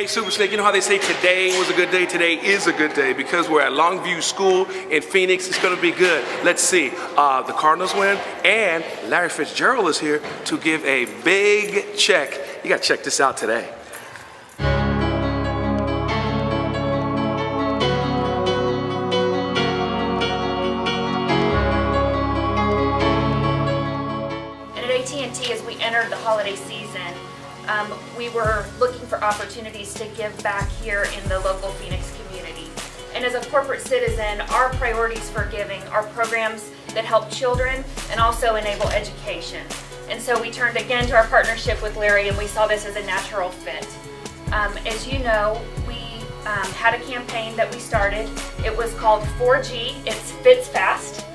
Hey, Super Snake, you know how they say today was a good day? Today is a good day because we're at Longview School in Phoenix. It's going to be good. Let's see. The Cardinals win, and Larry Fitzgerald is here to give a big check. You got to check this out today. The holiday season, we were looking for opportunities to give back here in the local Phoenix community. And as a corporate citizen, our priorities for giving are programs that help children and also enable education. And so we turned again to our partnership with Larry, and we saw this as a natural fit. As you know, we had a campaign that we started. It was called 4G, it's Fits Fast.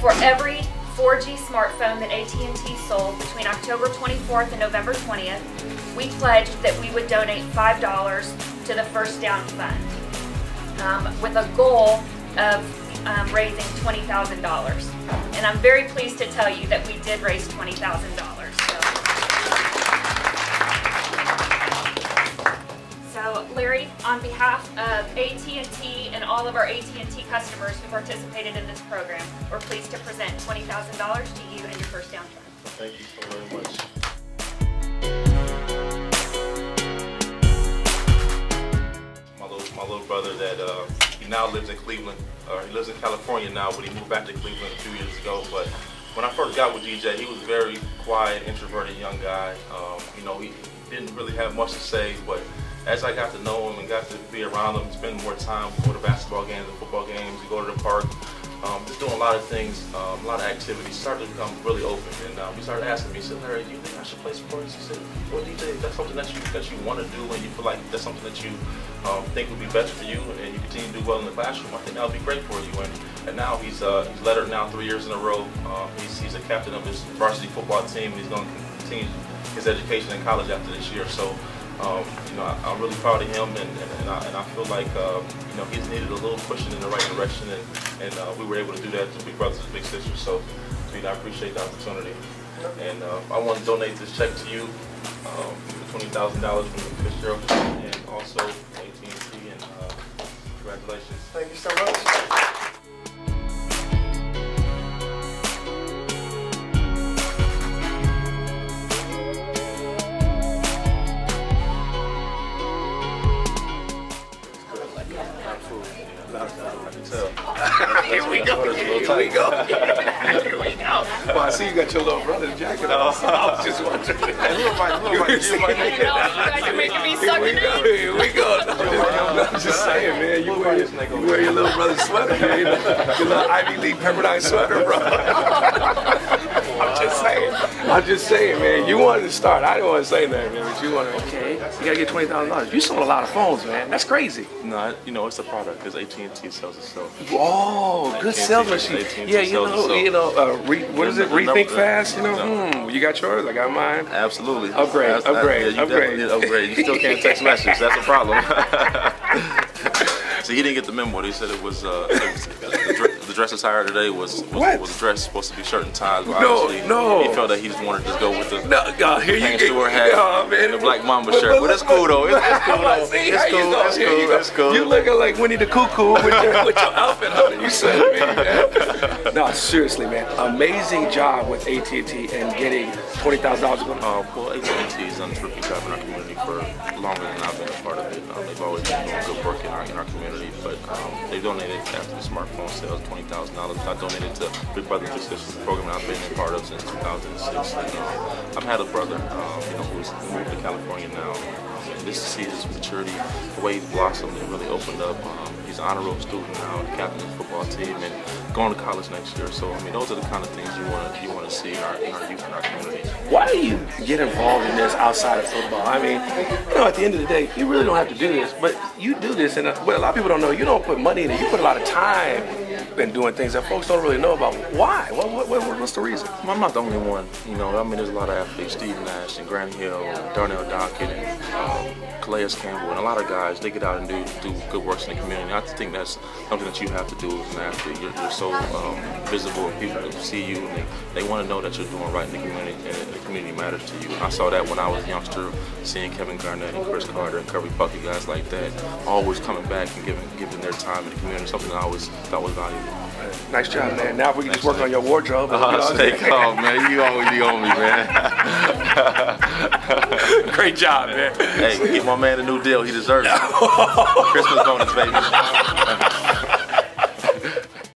For every 4G smartphone that AT&T sold between October 24th and November 20th, we pledged that we would donate $5 to the First Down Fund with a goal of raising $20,000. And I'm very pleased to tell you that we did raise $20,000. So Larry, on behalf of AT&T and all of our AT&T customers who participated in this program, we're pleased to present $20,000 to you and your First Down Fund. Thank you so very much. My little brother that he now lives in Cleveland, or he lives in California now, but he moved back to Cleveland a few years ago. But when I first got with DJ, he was a very quiet, introverted young guy. You know, he didn't really have much to say, but as I got to know him and got to be around him, spend more time, go to basketball games and football games, we go to the park, just doing a lot of things, a lot of activities, started to become really open. And he started asking me, he said, Larry, do you think I should play sports? He said, well, DJ, if that's something that you want to do and you feel like that's something that you think would be best for you and you continue to do well in the classroom, I think that would be great for you. And now he's lettered now 3 years in a row. He's a captain of his varsity football team, and he's going to continue his education in college after this year. So. You know, I'm really proud of him, and I feel like you know, he's needed a little pushing in the right direction, and we were able to do that to Big Brothers Big Sisters. So, you know, I appreciate the opportunity, and I want to donate this check to you, for $20,000 from the Fitzgerald and also AT&T, and congratulations. Thank you so much. Here we go. Well, I see you got your little brother's jacket on. I was just wondering. You're making me suck it in. Here we go. I'm just saying, man, you wear your little brother's sweater, man. Your little Ivy League Pepperdine sweater, bro. I'm just saying, man. You wanted to start. I didn't want to say that, man, but you wanted to. Okay. You got to get $20,000. You sold a lot of phones, man. That's crazy. No, you know, it's a product because AT&T sells itself. Oh, good sales machine. Yeah, Rethink fast, you know? No. You got yours, I got mine. Absolutely. Upgrade. You still can't text message. That's a problem. So he didn't get the memo. They said it was the dress attire today was a dress supposed to be shirt and ties. No. He felt that he just wanted to go with the and the black mamba shirt. But it's cool though. It's cool. You looking like Winnie the Cuckoo with your outfit on. You said, man. No, seriously, man. Amazing job with AT&T and getting $20,000. Well, AT&T has done a terrific job in our community for longer than I've been a part of it. They've always been doing good work in our community, but they donated after the smartphone sales $20,000. I donated to Big Brothers Big Sisters, the program I've been a part of since 2006. And, I've had a brother, you know, who's moved to California now. And just to see his maturity, the way he's blossomed and really opened up. He's an honor roll student now, captain of the football team, and going to college next year. So I mean, those are the kind of things you want to see in our youth and our community. Why do you get involved in this outside of football? I mean, you know, at the end of the day, you really don't have to do this, but you do this, and what a lot of people don't know, you don't put money in it. You put a lot of time been doing things that folks don't really know about. Why? What's the reason? I'm not the only one. You know, I mean, there's a lot of athletes, Steve Nash and Grant Hill, and Darnell Dockett, and Calais Campbell, and a lot of guys. They get out and do good works in the community. I think that's something that you have to do as an athlete. You're so visible, and people see you, and they want to know that you're doing right in the community, and the community matters to you. And I saw that when I was a youngster, seeing Kevin Garnett and Chris Carter and Curry Bucky, guys like that, always coming back and giving their time in the community. Something I always thought was valuable. Nice job, man. Now we can just work on your wardrobe. Stay calm, man. You always be on me, man. Great job, man. Hey, give my man a new deal. He deserves it. Christmas bonus, baby.